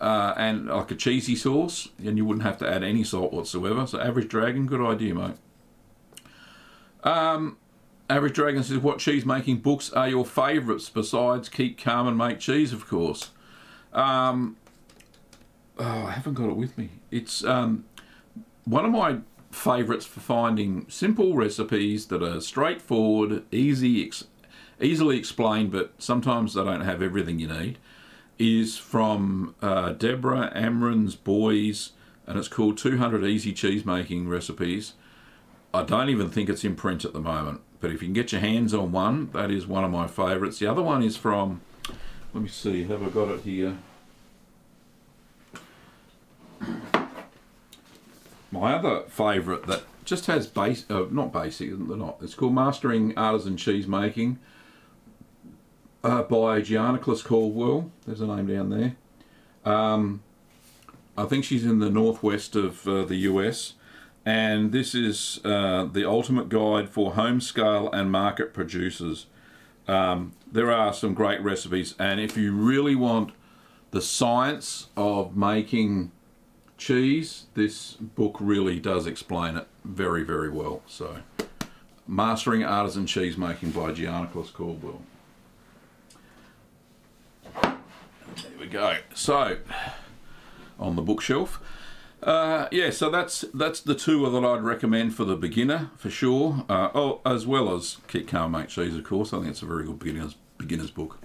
And like a cheesy sauce, and you wouldn't have to add any salt whatsoever. So Average Dragon, good idea, mate. Average Dragon says, what cheese making books are your favourites besides Keep Calm and Make Cheese, of course? Oh, I haven't got it with me. It's one of my favourites for finding simple recipes that are straightforward, easily explained, but sometimes they don't have everything you need, is from Deborah Amron's Boys, and it's called 200 Easy Cheese Making Recipes. I don't even think it's in print at the moment, but if you can get your hands on one, that is one of my favourites. The other one is from, let me see, have I got it here? My other favourite that just has base, not basic, it's called Mastering Artisan Cheese Making. By Gianaclis Caldwell, there's a name down there. I think she's in the northwest of the US, and this is the ultimate guide for home scale and market producers. There are some great recipes, and if you really want the science of making cheese, this book really does explain it very, very well. So Mastering Artisan Cheese Making by Gianaclis Caldwell. There we go. So, on the bookshelf. Yeah, so that's the two that I'd recommend for the beginner, for sure. Oh, as well as Keep Calm, Make Cheese, of course. I think it's a very good beginner's book.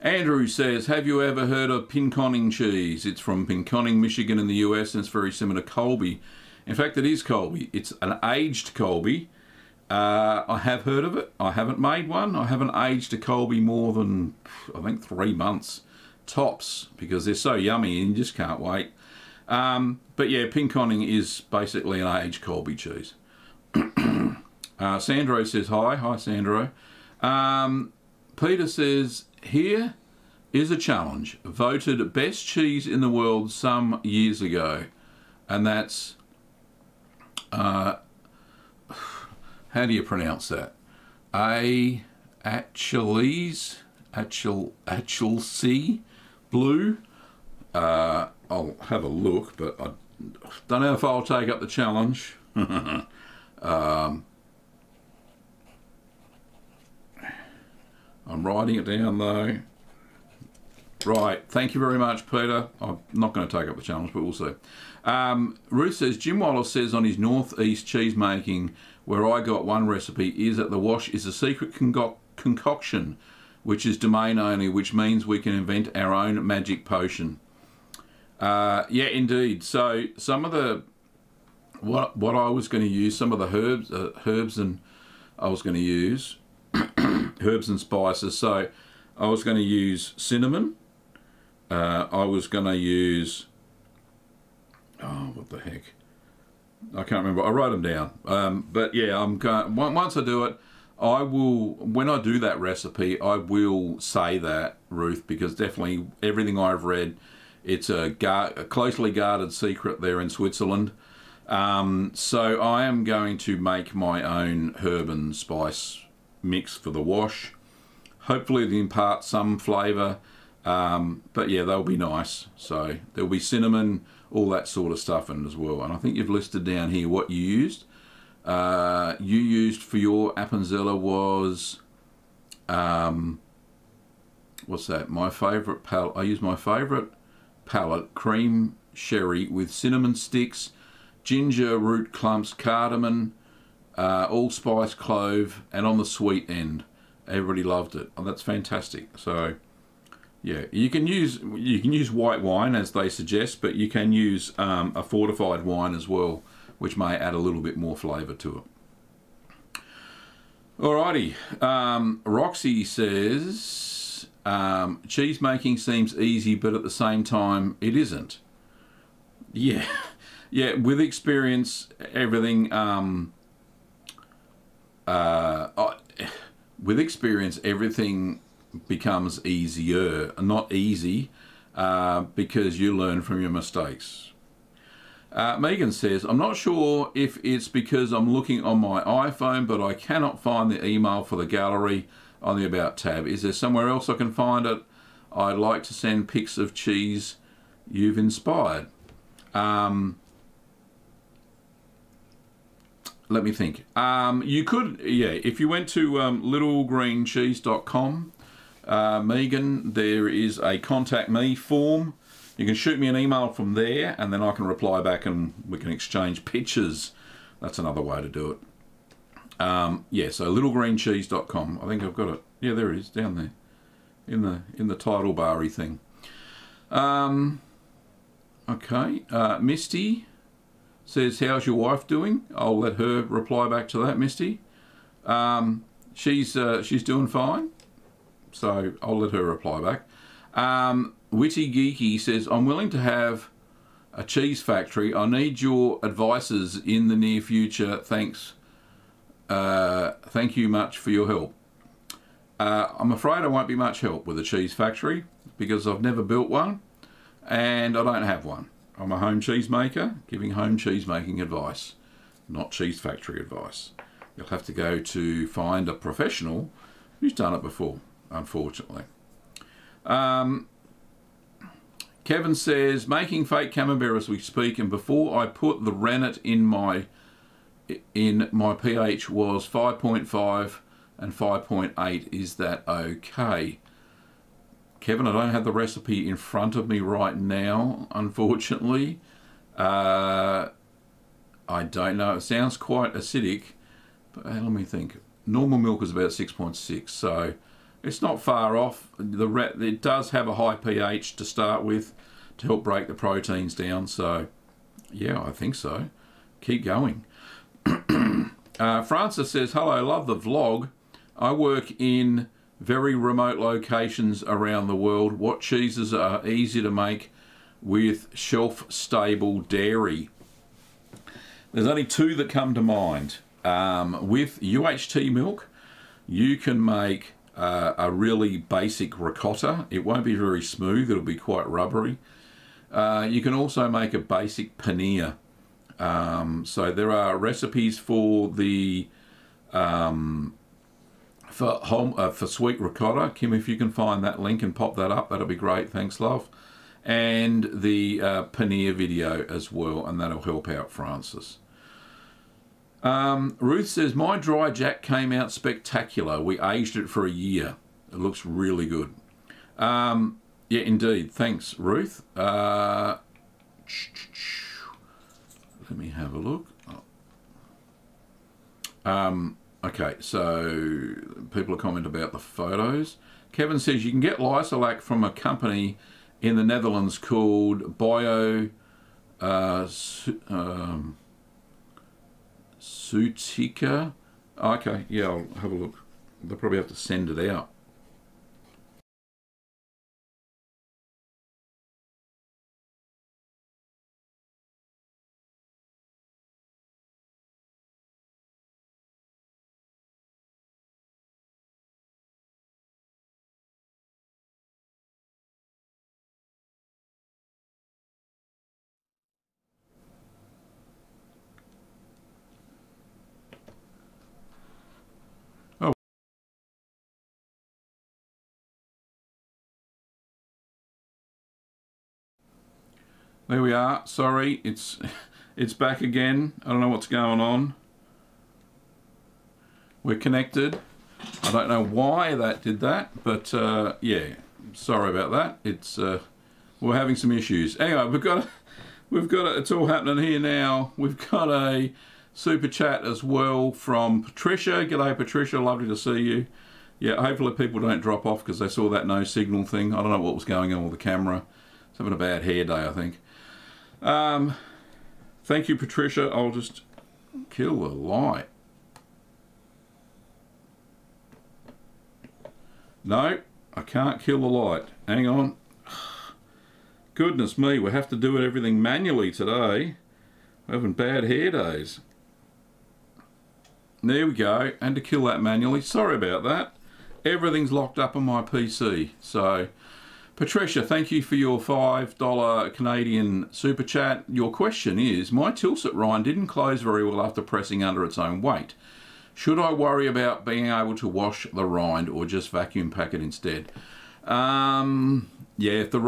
Andrew says, have you ever heard of Pinconning cheese? It's from Pinconning, Michigan in the US, and it's very similar to Colby. In fact, it is Colby. It's an aged Colby. I have heard of it. I haven't made one. I haven't aged a Colby more than, I think, 3 months tops, because they're so yummy and you just can't wait. But yeah, Pinconning is basically an aged Colby cheese. Sandro says hi. Hi, Sandro. Peter says, here is a challenge. Voted best cheese in the world some years ago. And that's, how do you pronounce that? Average Blue. I'll have a look, but I don't know if I'll take up the challenge. I'm writing it down though. Right, thank you very much, Peter. I'm not going to take up the challenge, but we'll see. Ruth says, Jim Wallace says on his Northeast cheese making, where I got one recipe, is that the wash is a secret concoction, which is domain only, which means we can invent our own magic potion. Yeah, indeed. So some of the, what I was going to use, some of the herbs and spices. So I was going to use cinnamon. I was going to use, oh, what the heck? I can't remember. I wrote them down. But yeah, I'm going, once I do it, I will, when I do that recipe, I will say that, Ruth, because definitely everything I've read, it's a closely guarded secret there in Switzerland. So I am going to make my own herb and spice mix for the wash. Hopefully they impart some flavour, but yeah, they'll be nice. So there'll be cinnamon, all that sort of stuff in as well. And I think you've listed down here what you used. You used for your Appenzeller was, what's that? My favourite palette. I used my favourite palette, cream sherry with cinnamon sticks, ginger root clumps, cardamom, allspice, clove, and on the sweet end. Everybody loved it. Oh, that's fantastic. So yeah, you can use white wine as they suggest, but you can use a fortified wine as well, which may add a little bit more flavour to it. Alrighty, Roxy says, cheese making seems easy, but at the same time, it isn't. Yeah, yeah. With experience, everything. With experience, everything becomes easier, not easy, because you learn from your mistakes. Megan says, I'm not sure if it's because I'm looking on my iPhone, but I cannot find the email for the gallery on the About tab. Is there somewhere else I can find it? I'd like to send pics of cheese you've inspired. Let me think. You could, yeah, if you went to littlegreencheese.com, Megan, there is a contact me form. You can shoot me an email from there, and then I can reply back and we can exchange pictures. That's another way to do it. Yeah, so littlegreencheese.com. I think I've got it. Yeah, there it is, down there, in the title bar-y thing. Okay, Misty says, how's your wife doing? I'll let her reply back to that, Misty. She's doing fine, so I'll let her reply back. Witty Geeky says, I'm willing to have a cheese factory. I need your advices in the near future. Thanks. Thank you much for your help. I'm afraid I won't be much help with a cheese factory because I've never built one and I don't have one. I'm a home cheesemaker giving home cheesemaking advice, not cheese factory advice. You'll have to go to find a professional who's done it before, unfortunately. Kevin says, making fake Camembert as we speak, and before I put the rennet in my in my pH was 5.5 and 5.8. Is that okay? Kevin, I don't have the recipe in front of me right now, unfortunately. I don't know. It sounds quite acidic, but let me think. Normal milk is about 6.6, so it's not far off. It does have a high pH to start with to help break the proteins down, so yeah, I think so. Keep going. Francis says, hello, love the vlog. I work in very remote locations around the world. What cheeses are easy to make with shelf-stable dairy? There's only two that come to mind. With UHT milk, you can make a really basic ricotta. It won't be very smooth, it'll be quite rubbery. You can also make a basic paneer. So there are recipes for the for sweet ricotta. Kim, if you can find that link and pop that up, that'll be great. Thanks, love. And the paneer video as well, and that'll help out Francis. Ruth says, my Dry Jack came out spectacular. We aged it for a year. It looks really good. Yeah, indeed. Thanks, Ruth. Let me have a look. Okay, so people are commenting about the photos. Kevin says, you can get Lysolac from a company in the Netherlands called Sutica. Okay, yeah, I'll have a look. They'll probably have to send it out. There we are. Sorry, it's back again. I don't know what's going on. We're connected. I don't know why that did that, but yeah, sorry about that. It's we're having some issues. Anyway, it's all happening here now. We've got a super chat as well from Patricia. G'day, Patricia. Lovely to see you. Yeah, hopefully people don't drop off because they saw that no signal thing. I don't know what was going on with the camera. It's having a bad hair day, I think. Thank you, Patricia. I'll just kill the light. No, I can't kill the light. Hang on. Goodness me, we have to do everything manually today. We're having bad hair days. There we go. And to kill that manually. Sorry about that. Everything's locked up on my PC. So Patricia, thank you for your $5 Canadian super chat. Your question is, my Tilsit rind didn't close very well after pressing under its own weight. Should I worry about being able to wash the rind or just vacuum pack it instead? Yeah, if the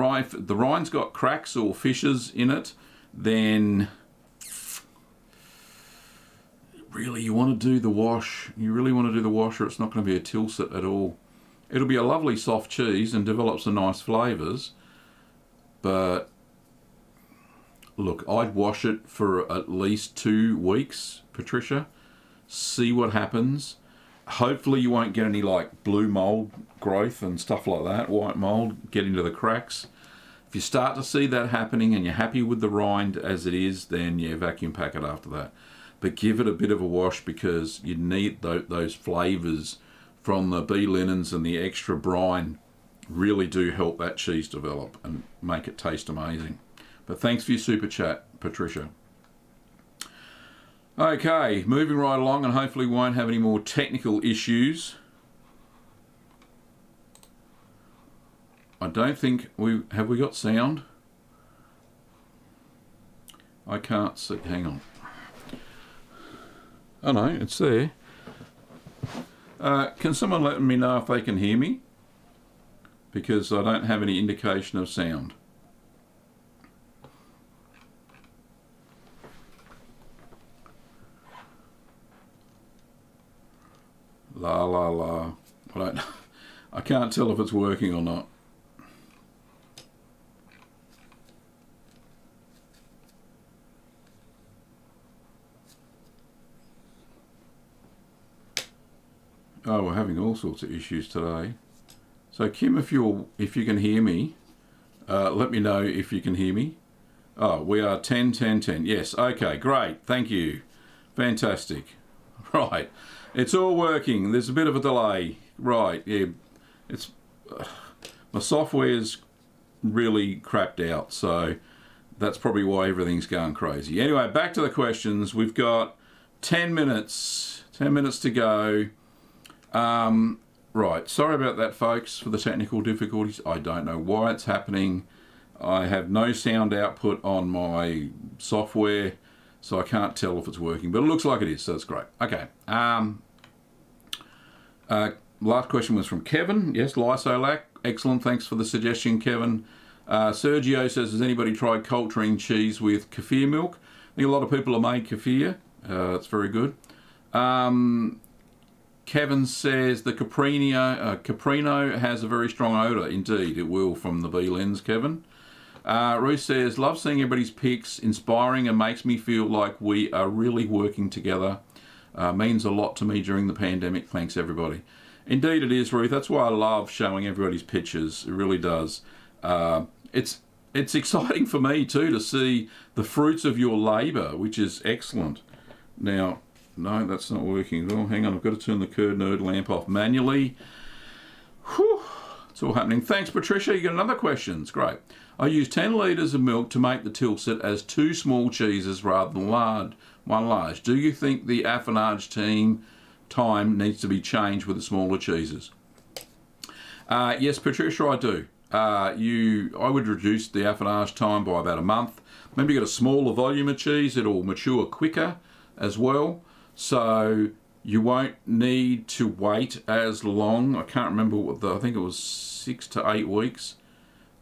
rind's got cracks or fissures in it, then really you want to do the wash. You really want to do the wash or it's not going to be a Tilsit at all. It'll be a lovely soft cheese and develops some nice flavours, but look, I'd wash it for at least 2 weeks, Patricia. See what happens. Hopefully you won't get any like blue mould growth and stuff like that, white mould, get into the cracks. If you start to see that happening and you're happy with the rind as it is, then yeah, vacuum pack it after that. But give it a bit of a wash because you need those flavours from the bee linens and the extra brine really do help that cheese develop and make it taste amazing. But thanks for your super chat, Patricia. Okay, moving right along and hopefully won't have any more technical issues. I don't think we got sound? I can't see, hang on. Oh no, it's there. Can someone let me know if they can hear me? Because I don't have any indication of sound. La la la. I don't know. I can't tell if it's working or not. Oh, we're having all sorts of issues today. So Kim, if you can hear me, let me know if you can hear me. Oh, we are 10, 10, 10. Yes, okay, great. Thank you. Fantastic. Right, it's all working. There's a bit of a delay. Right, yeah, it's my software's really crapped out, so that's probably why everything's going crazy. Anyway, back to the questions. We've got 10 minutes to go. Right, sorry about that, folks, for the technical difficulties. I don't know why it's happening. I have no sound output on my software, so I can't tell if it's working, but it looks like it is, so it's great. Okay, last question was from Kevin. Yes, Lysolac, excellent, thanks for the suggestion, Kevin. Sergio says, has anybody tried culturing cheese with kefir milk? I think a lot of people have made kefir, it's very good. Kevin says the Caprino has a very strong odour. Indeed, it will from the V-Lens, Kevin. Ruth says, love seeing everybody's picks, inspiring and makes me feel like we are really working together. Means a lot to me during the pandemic. Thanks, everybody. Indeed it is, Ruth. That's why I love showing everybody's pictures. It really does. It's exciting for me, too, to see the fruits of your labour, which is excellent. Now... No, that's not working. Oh, hang on, I've got to turn the curd nerd lamp off manually. Whew, it's all happening. Thanks, Patricia. You got another question? It's great. I use 10 litres of milk to make the Tilsit as 2 small cheeses rather than one large. Do you think the affinage time needs to be changed with the smaller cheeses? Yes, Patricia, I do. I would reduce the affinage time by about a month. Maybe you get a smaller volume of cheese, it'll mature quicker as well. So you won't need to wait as long. I can't remember what I think it was 6 to 8 weeks.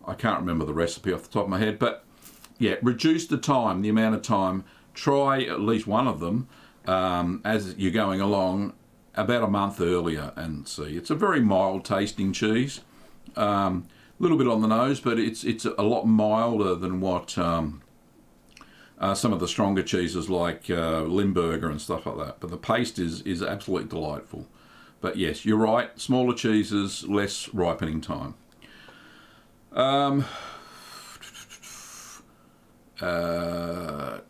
I can't remember the recipe off the top of my head, but yeah, reduce the time, the amount of time. Try at least one of them as you're going along about a month earlier and see. It's a very mild tasting cheese. A little bit on the nose, but it's a lot milder than what some of the stronger cheeses like Limburger and stuff like that. But the paste is absolutely delightful. But yes, you're right, smaller cheeses, less ripening time.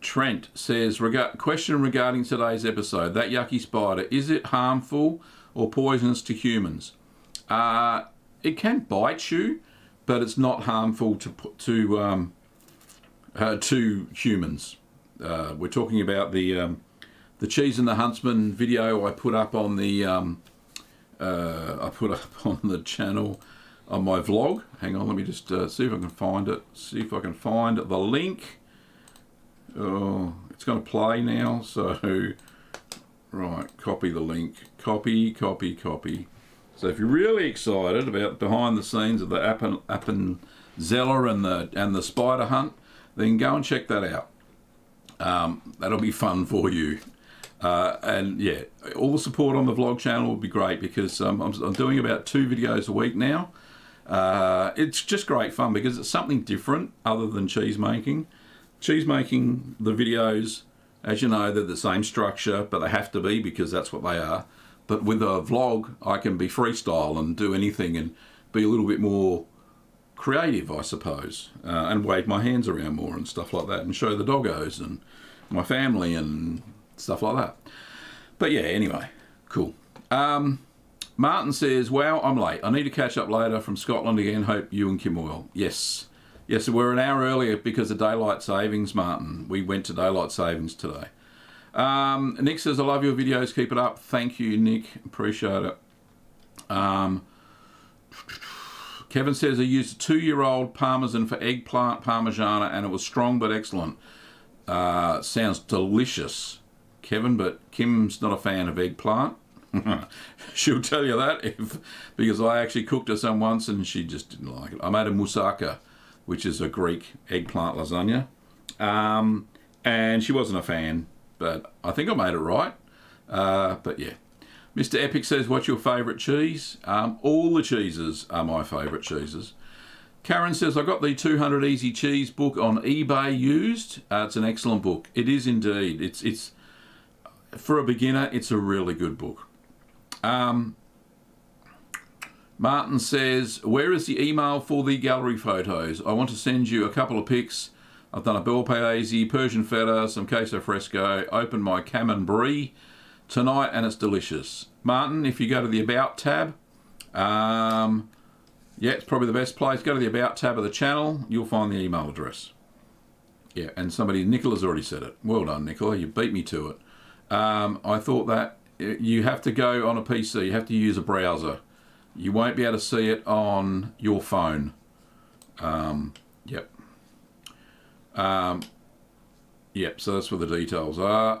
Trent says, question regarding today's episode, that yucky spider, is it harmful or poisonous to humans? It can bite you, but it's not harmful to humans. We're talking about the Cheese and the Huntsman video I put up on the channel on my vlog. Hang on, let me just see if I can find it. See if I can find the link. Oh, it's going to play now. So right, copy the link. Copy, copy, copy. So if you're really excited about behind the scenes of the Appenzeller and the spider hunt, then go and check that out. That'll be fun for you. And yeah, all the support on the vlog channel would be great because I'm doing about 2 videos a week now. It's just great fun because it's something different other than cheese making. Cheese making, the videos, as you know, they're the same structure, but they have to be because that's what they are. But with a vlog, I can be freestyle and do anything and be a little bit more creative, I suppose, and wave my hands around more and stuff like that and show the doggos and my family and stuff like that. But yeah, anyway, cool. Martin says, wow, I'm late. I need to catch up later from Scotland again. Hope you and Kim will. Yes. Yes, we're an hour earlier because of daylight savings, Martin. We went to daylight savings today. Nick says, I love your videos. Keep it up. Thank you, Nick. Appreciate it. Kevin says, I used a 2-year-old Parmesan for eggplant Parmigiana and it was strong but excellent. Sounds delicious, Kevin, but Kim's not a fan of eggplant. She'll tell you that because I actually cooked her some once and she just didn't like it. I made a moussaka, which is a Greek eggplant lasagna. And she wasn't a fan, but I think I made it right. But yeah. Mr. Epic says, what's your favourite cheese? All the cheeses are my favourite cheeses. Karen says, I got the 200 Easy Cheese book on eBay used. It's an excellent book. It is indeed. It's for a beginner, it's a really good book. Martin says, where is the email for the gallery photos? I want to send you a couple of pics. I've done a bel paese, Persian feta, some queso fresco, opened my camembert tonight, and it's delicious. Martin, if you go to the About tab, yeah, it's probably the best place. Go to the About tab of the channel. You'll find the email address. Yeah, and somebody, Nicola's already said it. Well done, Nicola. You beat me to it. I thought that you have to go on a PC. You have to use a browser. You won't be able to see it on your phone. Yep. Yep, so that's where the details are.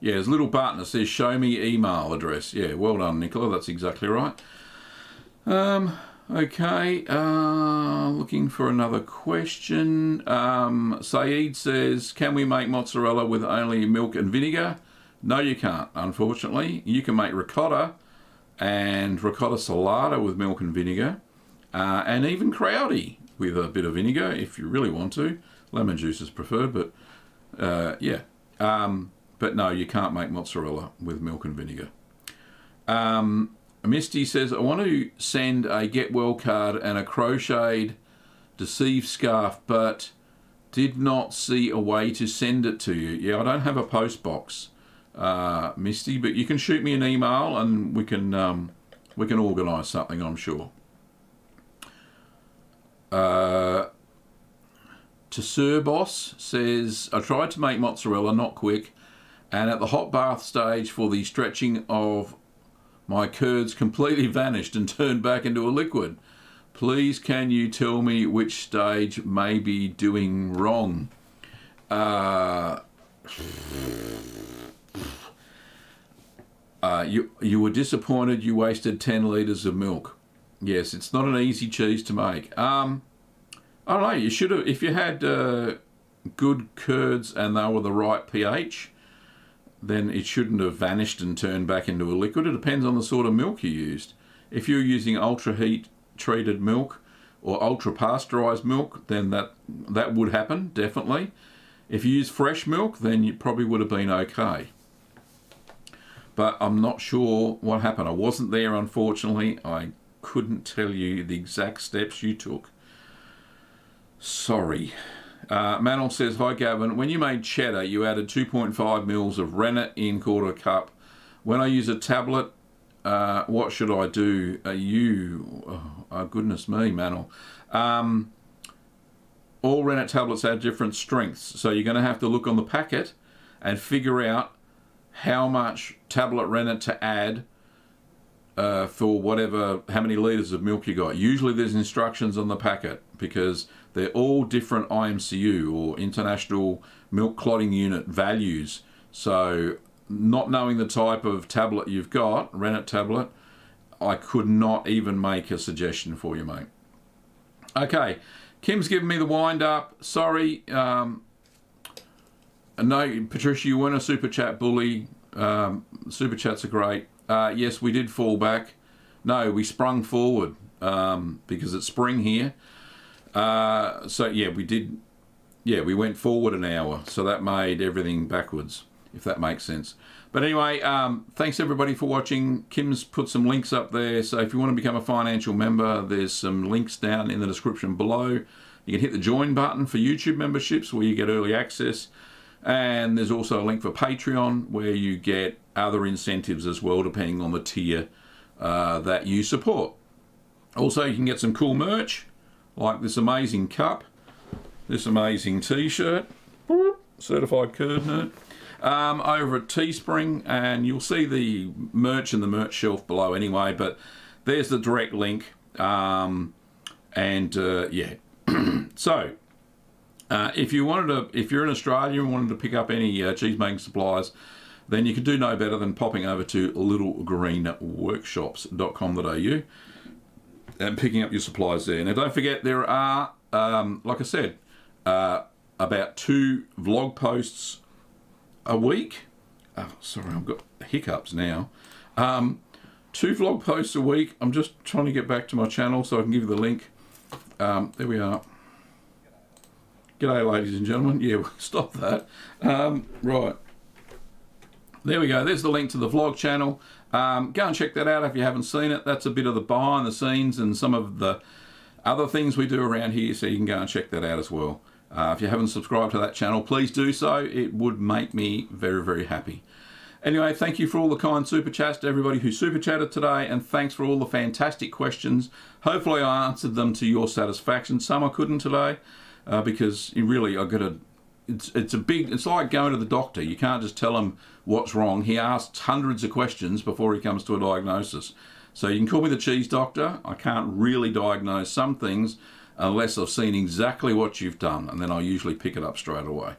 Yeah, there's Little Bartner says, show me email address. Yeah, well done, Nicola. That's exactly right. Okay, looking for another question. Saeed says, can we make mozzarella with only milk and vinegar? No, you can't, unfortunately. You can make ricotta and ricotta salata with milk and vinegar, and even crowdie with a bit of vinegar if you really want to. Lemon juice is preferred, but yeah. But no, you can't make mozzarella with milk and vinegar. Misty says, I want to send a get well card and a crocheted Deceive scarf, but did not see a way to send it to you. Yeah, I don't have a post box. Misty, but you can shoot me an email and we can organise something, I'm sure. Tsurbos says, I tried to make mozzarella, not quick, and at the hot bath stage for the stretching of my curds completely vanished and turned back into a liquid. Please can you tell me which stage may be doing wrong? You were disappointed you wasted 10 litres of milk. Yes, it's not an easy cheese to make. I don't know, you should have, if you had good curds and they were the right pH, then it shouldn't have vanished and turned back into a liquid. It depends on the sort of milk you used. If you're using ultra heat treated milk or ultra pasteurised milk, then that would happen, definitely. If you use fresh milk, then you probably would have been okay. But I'm not sure what happened. I wasn't there, unfortunately. I couldn't tell you the exact steps you took. Sorry. Manuel says, hi Gavin, when you made cheddar, you added 2.5 mils of rennet in ¼ cup. When I use a tablet, what should I do? Oh, goodness me, Manuel. All rennet tablets have different strengths. So you're going to have to look on the packet and figure out how much tablet rennet to add for whatever, how many litres of milk you got. Usually there's instructions on the packet because they're all different IMCU or International Milk Clotting Unit values. So not knowing the type of tablet you've got, rennet tablet, I could not even make a suggestion for you, mate. Okay, Kim's giving me the wind up. Sorry. No, Patricia, you weren't a super chat bully. Super chats are great. Yes, we did fall back. No, we sprung forward because it's spring here. So yeah, we did. Yeah, we went forward an hour. So that made everything backwards, if that makes sense. But anyway, thanks everybody for watching. Kim's put some links up there. So if you want to become a financial member, there's some links down in the description below. You can hit the join button for YouTube memberships where you get early access. And there's also a link for Patreon where you get other incentives as well, depending on the tier that you support. Also, you can get some cool merch, like this amazing cup, this amazing t-shirt, certified curd nerd, over at Teespring, and you'll see the merch in the merch shelf below anyway, but there's the direct link, yeah. So, if you're in Australia and wanted to pick up any cheese-making supplies, then you can do no better than popping over to littlegreenworkshops.com.au and picking up your supplies there. Now, don't forget, there are, like I said, about 2 vlog posts a week Oh, sorry, I've got hiccups now. 2 vlog posts a week. I'm just trying to get back to my channel so I can give you the link. There we are. G'day, ladies and gentlemen. Yeah, we'll stop that. Right. There we go. There's the link to the vlog channel. Go and check that out if you haven't seen it. That's a bit of the behind the scenes and some of the other things we do around here, so you can go and check that out as well. If you haven't subscribed to that channel, please do so. It would make me very, very happy. Anyway, thank you for all the kind super chats to everybody who super chatted today, and thanks for all the fantastic questions. Hopefully I answered them to your satisfaction. Some I couldn't today because you really are gonna, it's like going to the doctor. You can't just tell him what's wrong. He asks hundreds of questions before he comes to a diagnosis. So you can call me the cheese doctor. I can't really diagnose some things unless I've seen exactly what you've done, and then I usually pick it up straight away.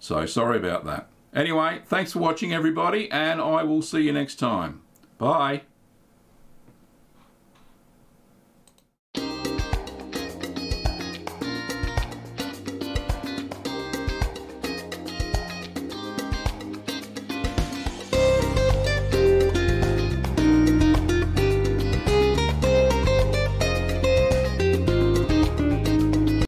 So sorry about that. Anyway, thanks for watching, everybody, and I will see you next time. Bye.